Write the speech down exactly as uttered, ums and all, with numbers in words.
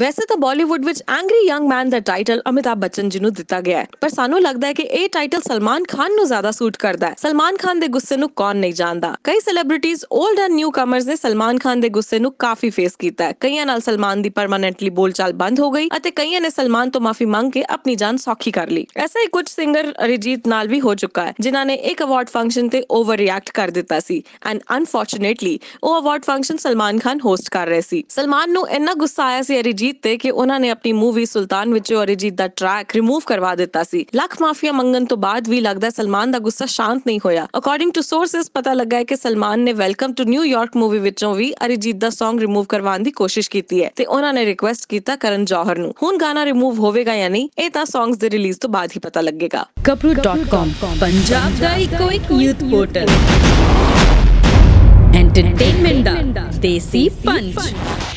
वैसे तो बॉलीवुड विच angry young man the title Amitabh Bachchan ji नूं दिता गया है, पर सानू लगता है कि ए टाइटल सलमान खान नूं ज्यादा सूट करता है। सलमान खान दे गुस्से नूं कौन नहीं जानदा। कई celebrities old and new commerce ने सलमान खान दे गुस्से नूं काफी फेस कीता है। कईयां नाल सलमान दी परमानेंटली बोलचाल बंद हो गई अते कईयां ने सलमान तो माफी मांग के अपनी जान सौखी कर ली। ऐसा ही कुछ सिंगर अरिजीत नाल भी हो चुका है, जिन्हां ने एक अवार्ड फंक्शन ते ओवर रिएक्ट कर दिता सी एंड अनफॉर्चुनेटली ओ award function Salman Khan host कर रहे सी। सलमान नूं इन्ना गुस्सा आया सी अरिजीत अरिजीत ते कि उन्होंने अपनी मूवी सुल्तान विचों अरिजीत दा ट्रैक रिमूव करवा दिता सी। लाख माफिया मंगन तो बाद भी लगता है सलमान दा गुस्सा शांत नहीं होया। अकॉर्डिंग टू सोर्सेस पता लगा है कि सलमान ने वेलकम टू न्यूयॉर्क मूवी विचों भी अरिजीत दा सॉन्ग रिमूव करवाने की कोशिश की है ते उन्होंने रिक्वेस्ट किया करण जौहर नूं। हुन गाना रिमूव होवेगा या नहीं ये तां सॉन्ग्स दे रिलीज तो बाद ही पता लगेगा। गबरू डॉट कॉम पंजाब दा इक यूथ पोर्टल एंटरटेनमेंट दा देसी पंच।